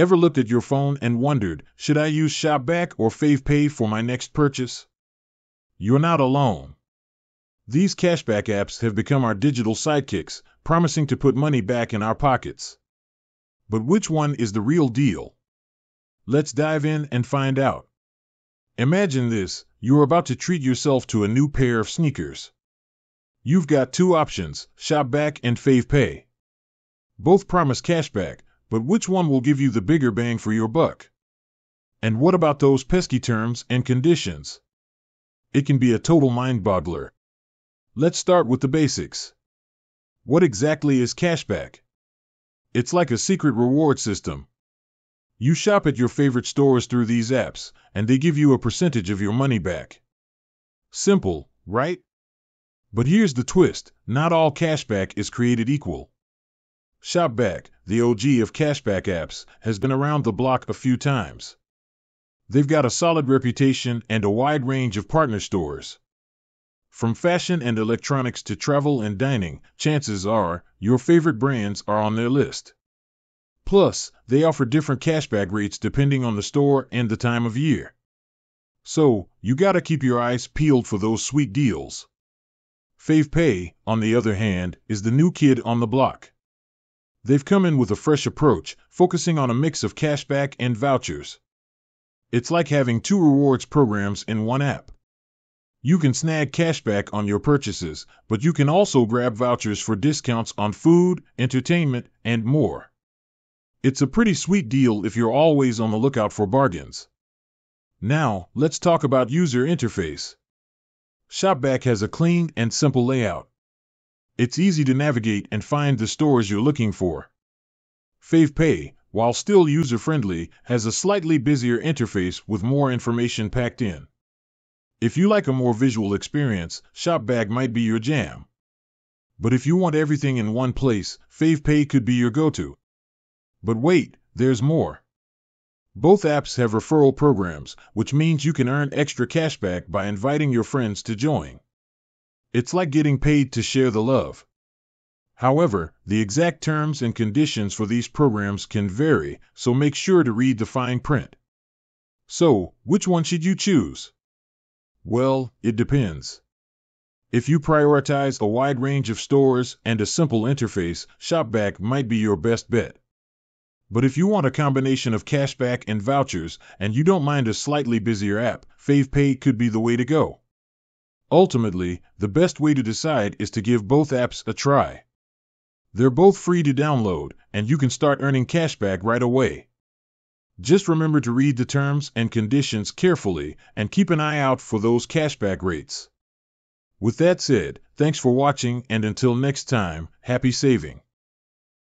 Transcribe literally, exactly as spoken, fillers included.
Ever looked at your phone and wondered, should I use ShopBack or FavePay for my next purchase? You're not alone. These cashback apps have become our digital sidekicks, promising to put money back in our pockets. But which one is the real deal? Let's dive in and find out. Imagine this, you're about to treat yourself to a new pair of sneakers. You've got two options, ShopBack and FavePay. Both promise cashback, but which one will give you the bigger bang for your buck? And what about those pesky terms and conditions? It can be a total mind-boggler. Let's start with the basics. What exactly is cashback? It's like a secret reward system. You shop at your favorite stores through these apps, and they give you a percentage of your money back. Simple, right? But here's the twist, not all cashback is created equal. ShopBack, the O G of cashback apps, has been around the block a few times. They've got a solid reputation and a wide range of partner stores. From fashion and electronics to travel and dining, chances are your favorite brands are on their list. Plus, they offer different cashback rates depending on the store and the time of year. So, you gotta keep your eyes peeled for those sweet deals. FavePay, on the other hand, is the new kid on the block. They've come in with a fresh approach, focusing on a mix of cashback and vouchers. It's like having two rewards programs in one app. You can snag cashback on your purchases, but you can also grab vouchers for discounts on food, entertainment, and more. It's a pretty sweet deal if you're always on the lookout for bargains. Now, let's talk about user interface. ShopBack has a clean and simple layout. It's easy to navigate and find the stores you're looking for. FavePay, while still user-friendly, has a slightly busier interface with more information packed in. If you like a more visual experience, ShopBack might be your jam. But if you want everything in one place, FavePay could be your go-to. But wait, there's more. Both apps have referral programs, which means you can earn extra cashback by inviting your friends to join. It's like getting paid to share the love. However, the exact terms and conditions for these programs can vary, so make sure to read the fine print. So, which one should you choose? Well, it depends. If you prioritize a wide range of stores and a simple interface, ShopBack might be your best bet. But if you want a combination of cashback and vouchers, and you don't mind a slightly busier app, FavePay could be the way to go. Ultimately, the best way to decide is to give both apps a try. They're both free to download, and you can start earning cashback right away. Just remember to read the terms and conditions carefully, and keep an eye out for those cashback rates. With that said, thanks for watching, and until next time, happy saving.